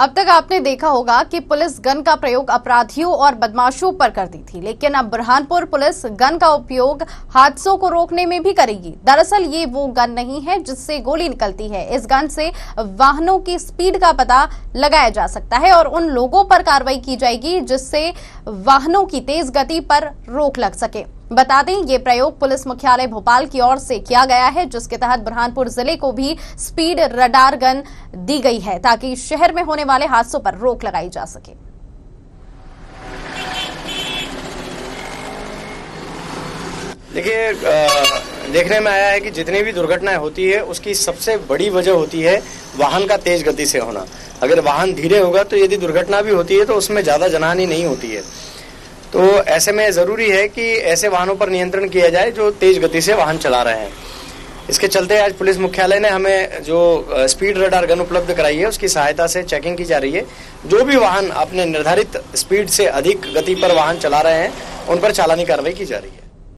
अब तक आपने देखा होगा कि पुलिस गन का प्रयोग अपराधियों और बदमाशों पर करती थी, लेकिन अब बुरहानपुर पुलिस गन का उपयोग हादसों को रोकने में भी करेगी। दरअसल ये वो गन नहीं है जिससे गोली निकलती है। इस गन से वाहनों की स्पीड का पता लगाया जा सकता है और उन लोगों पर कार्रवाई की जाएगी जिससे वाहनों की तेज गति पर रोक लग सके। बता दें, ये प्रयोग पुलिस मुख्यालय भोपाल की ओर से किया गया है, जिसके तहत बुरहानपुर जिले को भी स्पीड रडार गन दी गई है ताकि शहर में होने वाले हादसों पर रोक लगाई जा सके। देखिए, देखने में आया है कि जितनी भी दुर्घटनाएं होती है उसकी सबसे बड़ी वजह होती है वाहन का तेज गति से होना। अगर वाहन धीरे होगा तो यदि दुर्घटना भी होती है तो उसमें ज्यादा जनहानि नहीं होती है। तो ऐसे में ज़रूरी है कि ऐसे वाहनों पर नियंत्रण किया जाए जो तेज़ गति से वाहन चला रहे हैं। इसके चलते आज पुलिस मुख्यालय ने हमें जो स्पीड रडार गन उपलब्ध कराई है उसकी सहायता से चेकिंग की जा रही है। जो भी वाहन अपने निर्धारित स्पीड से अधिक गति पर वाहन चला रहे हैं उन पर चालानी कार्रवाई की जा रही है।